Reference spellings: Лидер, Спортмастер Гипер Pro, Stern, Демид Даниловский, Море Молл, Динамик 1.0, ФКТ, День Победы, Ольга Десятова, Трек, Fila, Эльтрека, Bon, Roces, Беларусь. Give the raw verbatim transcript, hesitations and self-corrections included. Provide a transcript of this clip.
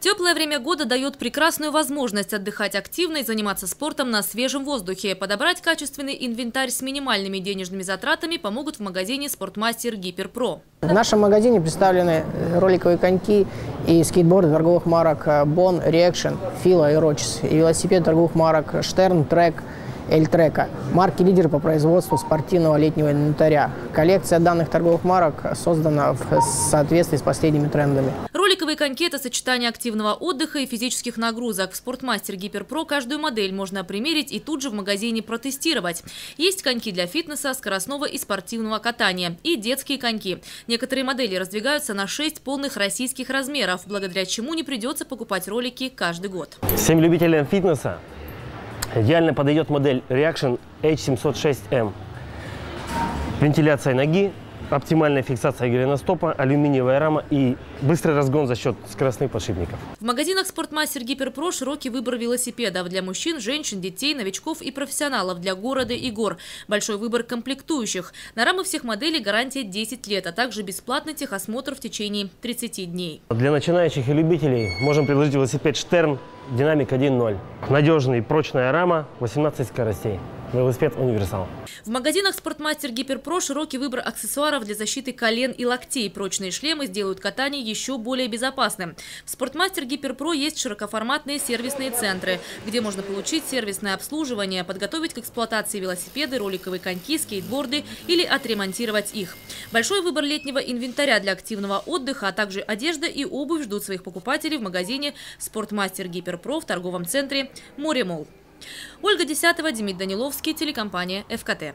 Теплое время года дает прекрасную возможность отдыхать активно и заниматься спортом на свежем воздухе. Подобрать качественный инвентарь с минимальными денежными затратами помогут в магазине «Спортмастер Гипер Pro». В нашем магазине представлены роликовые коньки и скейтборды торговых марок Bon, Reaction, Fila и Roces, и велосипед торговых марок Stern, Трек, Эльтрека, марки «Лидер» по производству спортивного летнего инвентаря. Коллекция данных торговых марок создана в соответствии с последними трендами. Роликовые коньки – это сочетание активного отдыха и физических нагрузок. В «Спортмастер Гипер Pro» каждую модель можно примерить и тут же в магазине протестировать. Есть коньки для фитнеса, скоростного и спортивного катания, и детские коньки. Некоторые модели раздвигаются на шесть полных российских размеров, благодаря чему не придется покупать ролики каждый год. Всем любителям фитнеса идеально подойдет модель Reaction H семьсот шесть M. Вентиляция ноги, оптимальная фиксация голеностопа, алюминиевая рама и быстрый разгон за счет скоростных подшипников. В магазинах «Спортмастер Гипер Pro» широкий выбор велосипедов для мужчин, женщин, детей, новичков и профессионалов, для города и гор. Большой выбор комплектующих. На рамы всех моделей гарантия десять лет, а также бесплатный техосмотр в течение тридцати дней. Для начинающих и любителей можем предложить велосипед «Stern» Динамик один ноль. Надежная и прочная рама, восемнадцать скоростей. Велосипед универсал. В магазинах «Спортмастер Гипер Pro» широкий выбор аксессуаров для защиты колен и локтей. Прочные шлемы сделают катание еще более безопасным. В «Спортмастер Гипер Pro» есть широкоформатные сервисные центры, где можно получить сервисное обслуживание, подготовить к эксплуатации велосипеды, роликовые коньки, скейтборды или отремонтировать их. Большой выбор летнего инвентаря для активного отдыха, а также одежда и обувь ждут своих покупателей в магазине «Спортмастер Гипер Pro» в торговом центре «Море Молл». Ольга Десятова, Демид Даниловский, телекомпания «ФКТ».